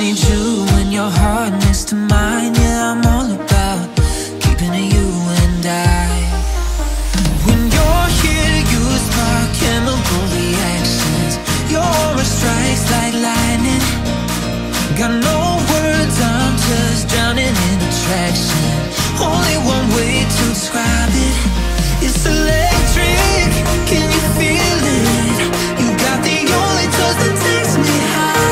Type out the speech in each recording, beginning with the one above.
need you and your heart next to mine. Yeah, I'm all about keeping it you and I. When you're here, you spark chemical reactions. Your aura strikes like lightning. Got no words, I'm just drowning in attraction. Only one way to describe it. It's electric, can you feel it? You got the only touch that takes me high.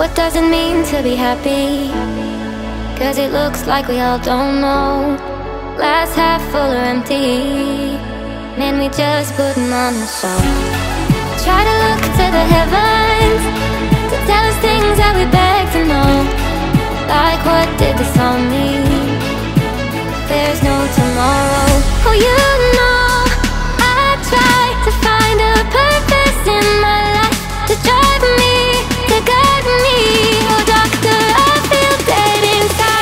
What does it mean to be happy? Cause it looks like we all don't know. Glass half full or empty. Man, we just putting on a show. Try to look to the heavens to tell us things that we beg to know. Like, what did this all mean? There's no tomorrow. Oh, you know, I try to find a purpose in my life to drive me. Oh doctor, I feel dead inside.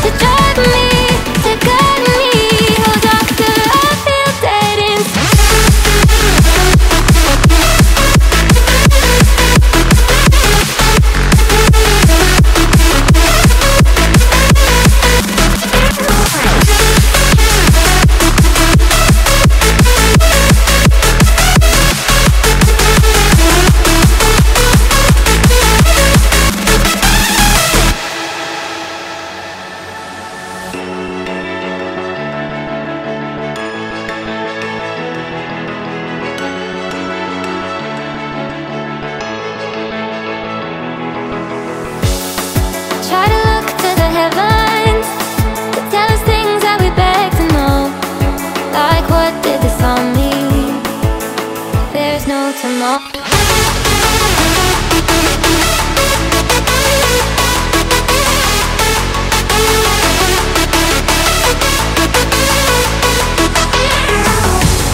To drive me, to guide me. Oh doctor, I feel dead inside.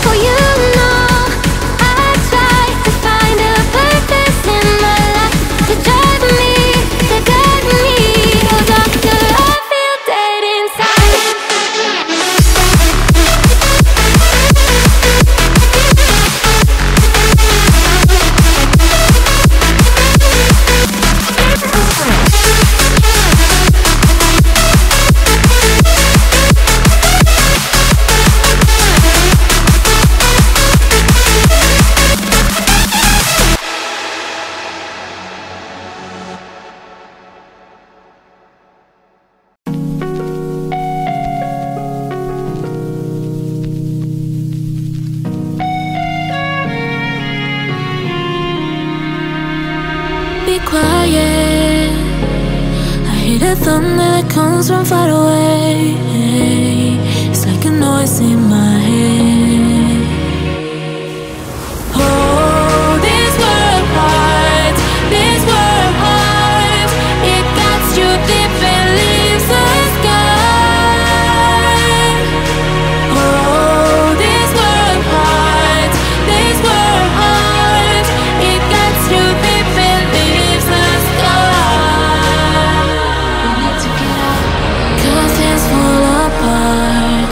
Oh, you know, I try to find a purpose in my fire. I hear that thunder that comes from far away. It's like a noise in my head. Oh, this world hides, it cuts you deep and leaves the sky. Oh, this world hides, it cuts you deep and leaves the sky. We need to get out, 'cause it's full apart,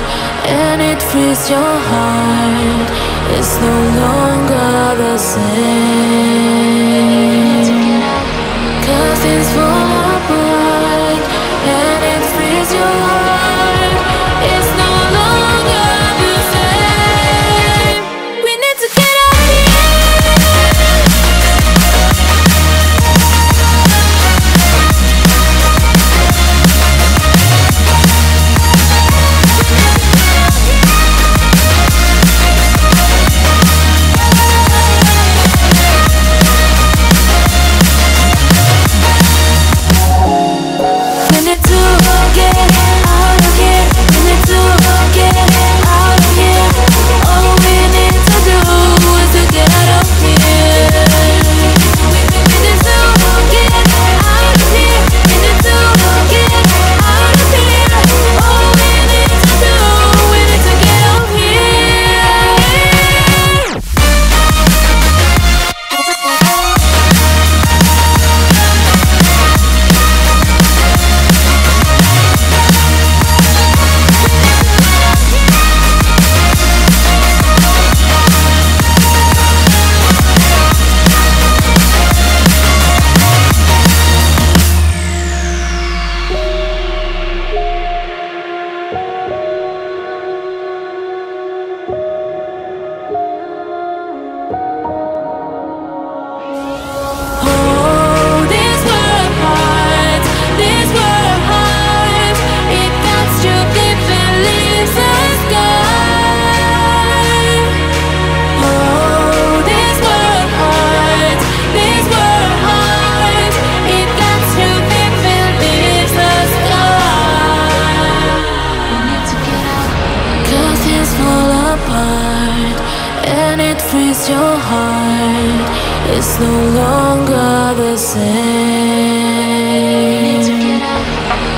and it frees your heart. It's no longer the same, 'cause it's full apart, and it frees your heart. It's no longer the same. We need to get out of your heart, it's no longer the same.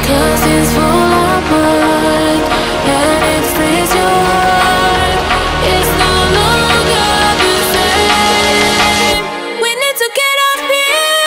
'Cause it's full of blood, and it frees your heart. It's no longer the same. We need to get out of here.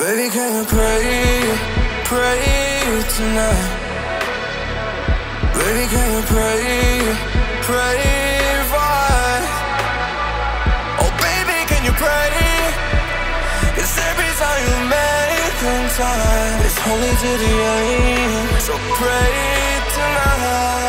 Baby, can you pray tonight? Baby, can you pray for us? Oh, baby, can you pray? It's every time you make a time, it's only to the end, so pray tonight.